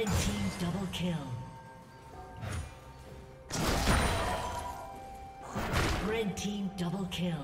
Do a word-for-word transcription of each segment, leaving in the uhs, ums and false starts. Red team double kill. Red team double kill.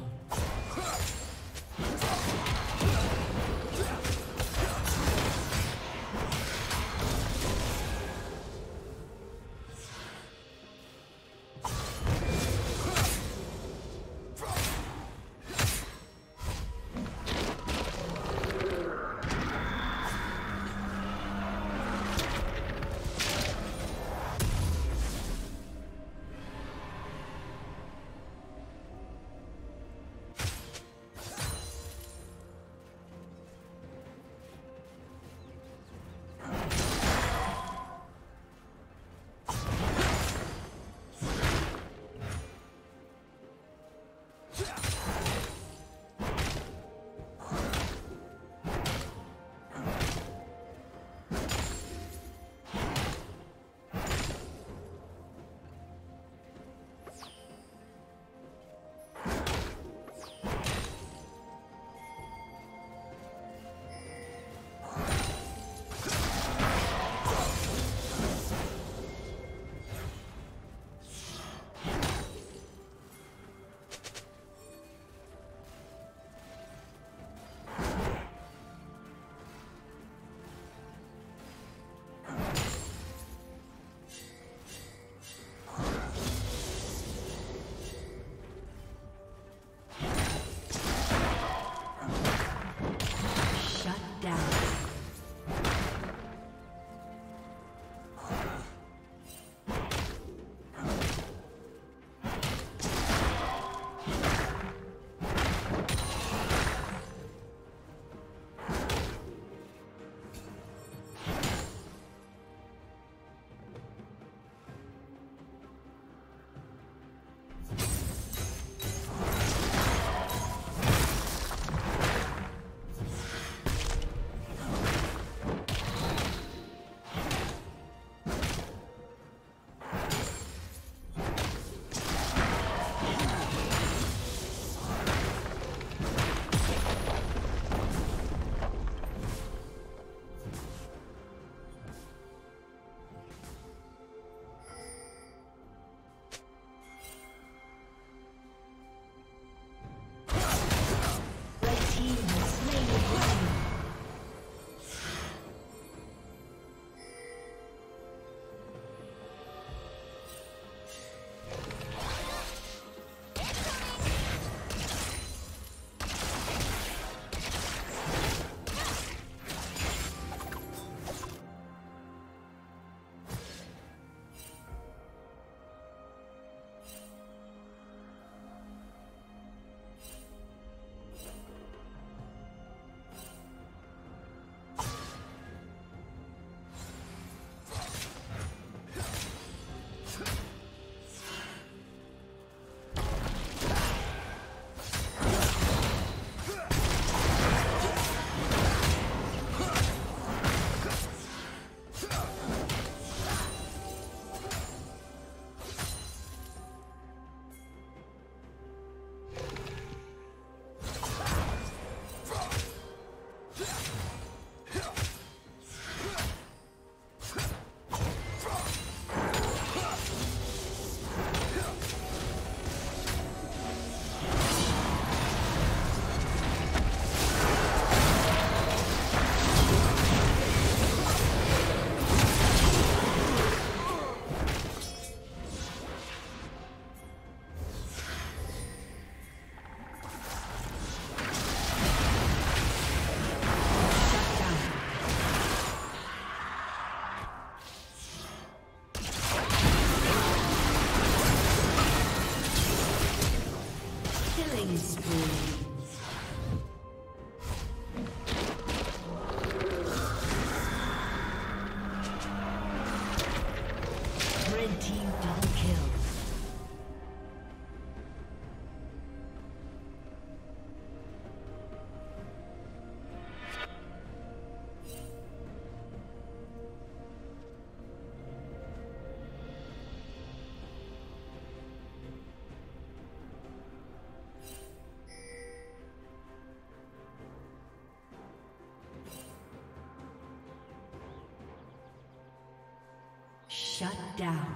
Shut down.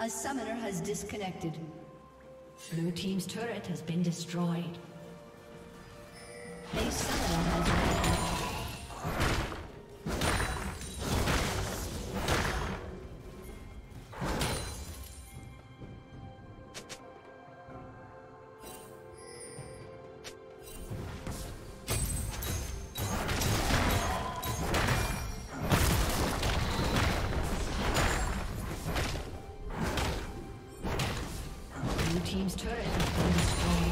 A summoner has disconnected. Blue team's turret has been destroyed. A summoner has disconnected. Team's turret has been destroyed.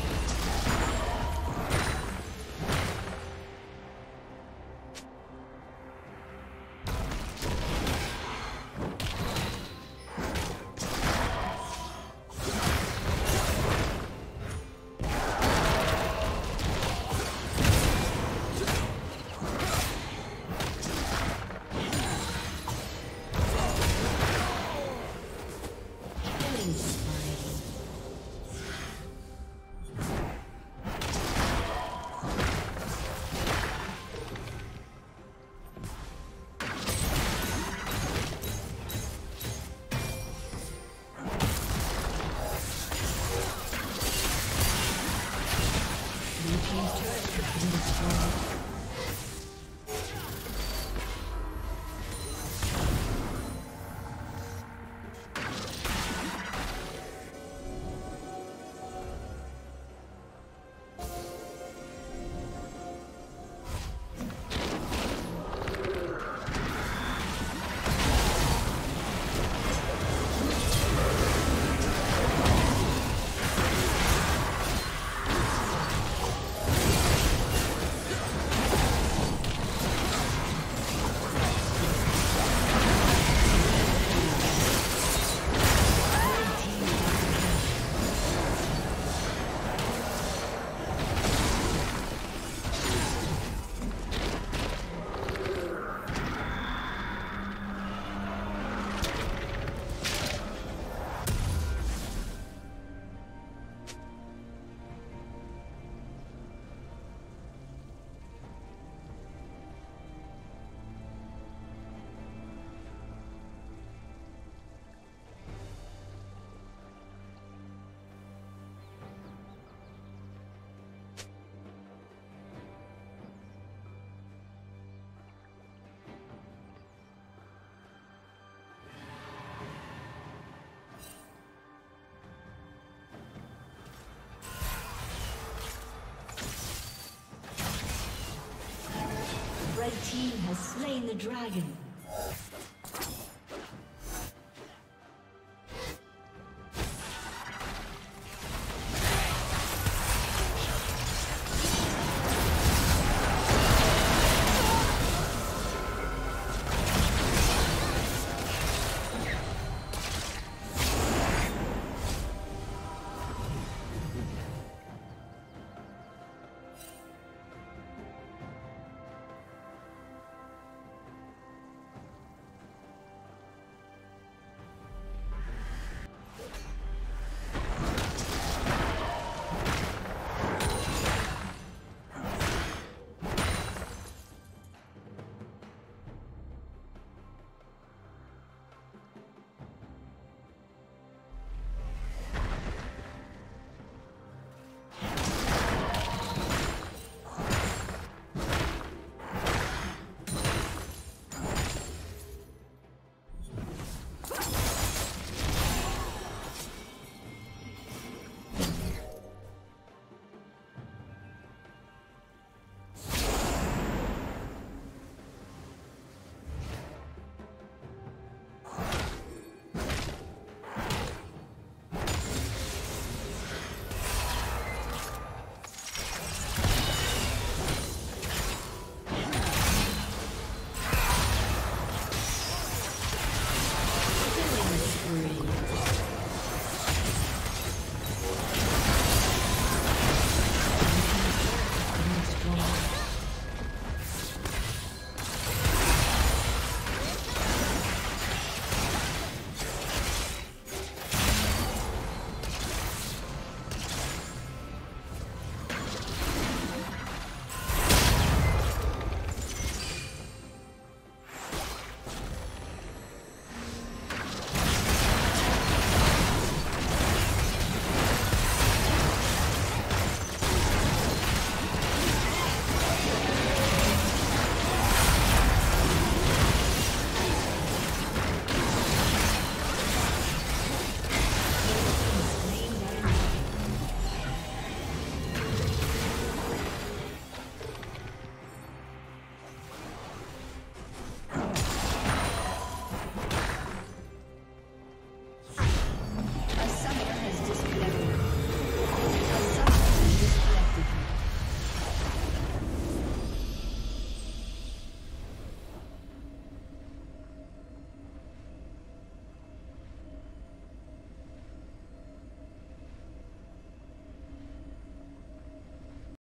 Killing spree. The team has slain the dragon.